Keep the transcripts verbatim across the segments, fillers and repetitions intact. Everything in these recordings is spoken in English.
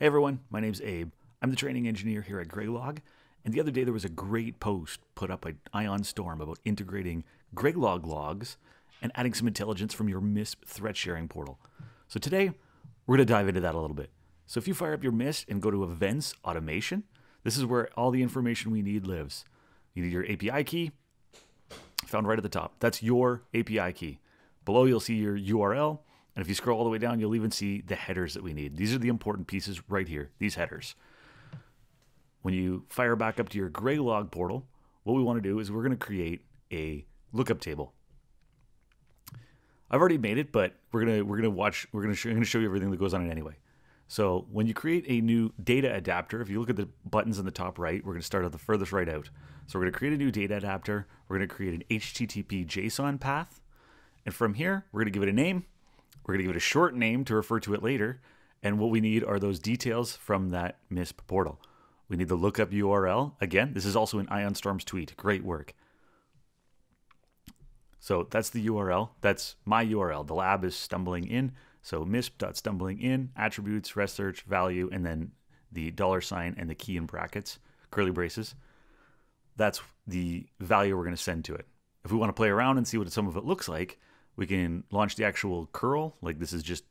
Hey everyone, my name's Abe. I'm the training engineer here at Graylog, and the other day there was a great post put up by Ion Storm about integrating Graylog logs and adding some intelligence from your MISP threat sharing portal. So today, we're going to dive into that a little bit. So if you fire up your MISP and go to Events Automation, this is where all the information we need lives. You need your A P I key, found right at the top. That's your A P I key. Below you'll see your U R L. And if you scroll all the way down, you'll even see the headers that we need. These are the important pieces right here, these headers. When you fire back up to your Graylog portal, what we want to do is we're going to create a lookup table. I've already made it, but we're going to we're going to watch we're going to show, I'm going to show you everything that goes on it anyway. So, when you create a new data adapter, if you look at the buttons in the top right, we're going to start at the furthest right out. So, we're going to create a new data adapter, we're going to create an H T T P JSON path, and from here, we're going to give it a name. We're going to give it a short name to refer to it later. And what we need are those details from that MISP portal. We need the lookup U R L. Again, this is also in Ion Storm's tweet. Great work. So that's the U R L. That's my U R L. The lab is stumbling in. So misp.stumblingin, attributes, rest search, value, and then the dollar sign and the key in brackets, curly braces. That's the value we're going to send to it. If we want to play around and see what some of it looks like, we can launch the actual curl, like this is just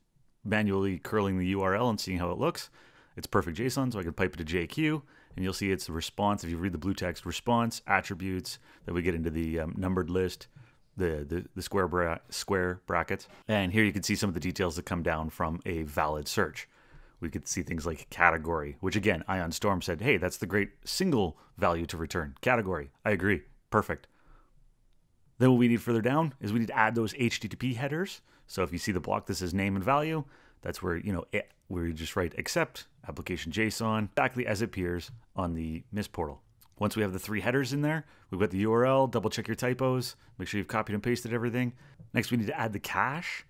manually curling the U R L and seeing how it looks. It's perfect JSON, so I can pipe it to J Q, and you'll see it's the response. If you read the blue text, response, attributes, then we get into the um, numbered list, the the, the square, bra square brackets. And here you can see some of the details that come down from a valid search. We could see things like category, which again, Ion Storm said, hey, that's the great single value to return, category. I agree, perfect. Then what we need further down is we need to add those H T T P headers. So if you see the block that says name and value, that's where, you know, it, where you just write accept application JSON exactly as it appears on the MISP portal. Once we have the three headers in there, we've got the U R L, double check your typos, make sure you've copied and pasted everything. Next, we need to add the cache.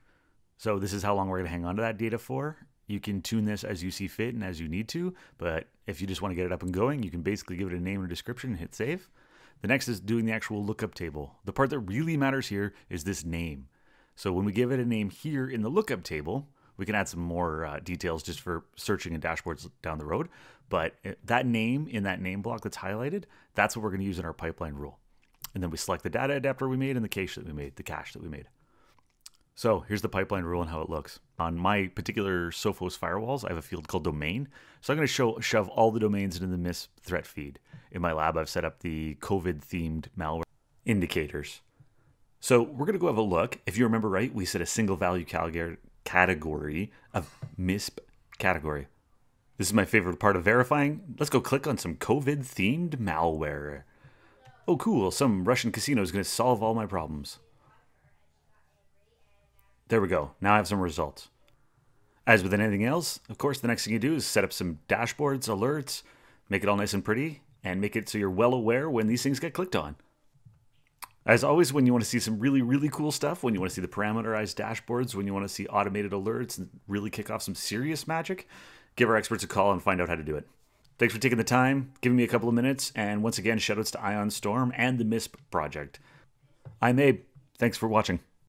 So this is how long we're going to hang on to that data for. You can tune this as you see fit and as you need to, but if you just want to get it up and going, you can basically give it a name and a description and hit save. The next is doing the actual lookup table. The part that really matters here is this name. So when we give it a name here in the lookup table, we can add some more uh, details just for searching and dashboards down the road. But that name in that name block that's highlighted, that's what we're going to use in our pipeline rule. And then we select the data adapter we made and the cache that we made, the cache that we made. So here's the pipeline rule and how it looks. On my particular Sophos firewalls, I have a field called domain. So I'm going to show, shove all the domains into the MISP threat feed. In my lab, I've set up the COVID-themed malware indicators. So we're going to go have a look. If you remember right, we set a single value category of MISP category. This is my favorite part of verifying. Let's go click on some COVID-themed malware. Oh, cool. Some Russian casino is going to solve all my problems. There we go. Now I have some results. As with anything else, of course, the next thing you do is set up some dashboards, alerts, make it all nice and pretty, and make it so you're well aware when these things get clicked on. As always, when you want to see some really, really cool stuff, when you want to see the parameterized dashboards, when you want to see automated alerts and really kick off some serious magic, give our experts a call and find out how to do it. Thanks for taking the time, giving me a couple of minutes, and once again, shoutouts to Ion Storm and the MISP project. I'm Abe. Thanks for watching.